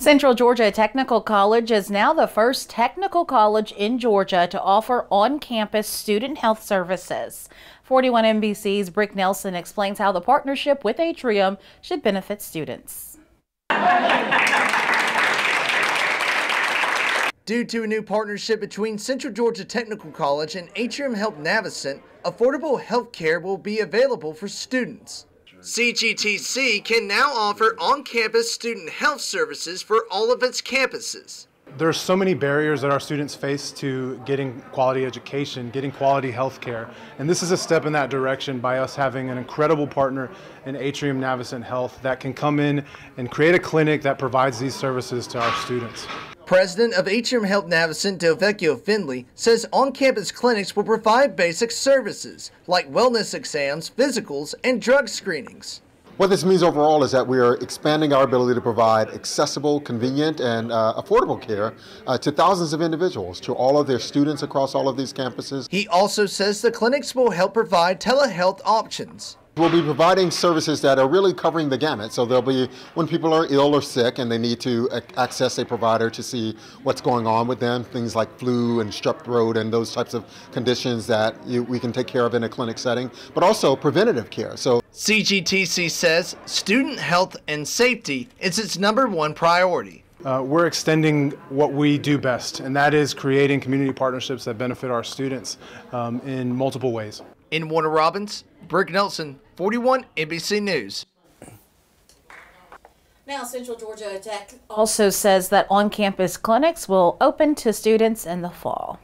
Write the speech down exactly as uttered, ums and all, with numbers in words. Central Georgia Technical College is now the first technical college in Georgia to offer on-campus student health services. forty-one N B C's Brick Nelson explains how the partnership with Atrium should benefit students. Due to a new partnership between Central Georgia Technical College and Atrium Health Navicent, affordable health care will be available for students. C G T C can now offer on-campus student health services for all of its campuses. There are so many barriers that our students face to getting quality education, getting quality health care, and this is a step in that direction by us having an incredible partner in Atrium Navicent Health that can come in and create a clinic that provides these services to our students. President of Atrium Health Navicent, Delvecchio-Finley, says on-campus clinics will provide basic services like wellness exams, physicals, and drug screenings. What this means overall is that we are expanding our ability to provide accessible, convenient, and uh, affordable care uh, to thousands of individuals, to all of their students across all of these campuses. He also says the clinics will help provide telehealth options. We'll be providing services that are really covering the gamut. So there'll be, when people are ill or sick and they need to access a provider to see what's going on with them, things like flu and strep throat and those types of conditions that you, we can take care of in a clinic setting, but also preventative care. So C G T C says student health and safety is its number one priority. Uh, we're extending what we do best, and that is creating community partnerships that benefit our students um, in multiple ways. In Warner Robins, Brick Nelson, forty-one N B C News. Now, Central Georgia Tech also says that on-campus clinics will open to students in the fall.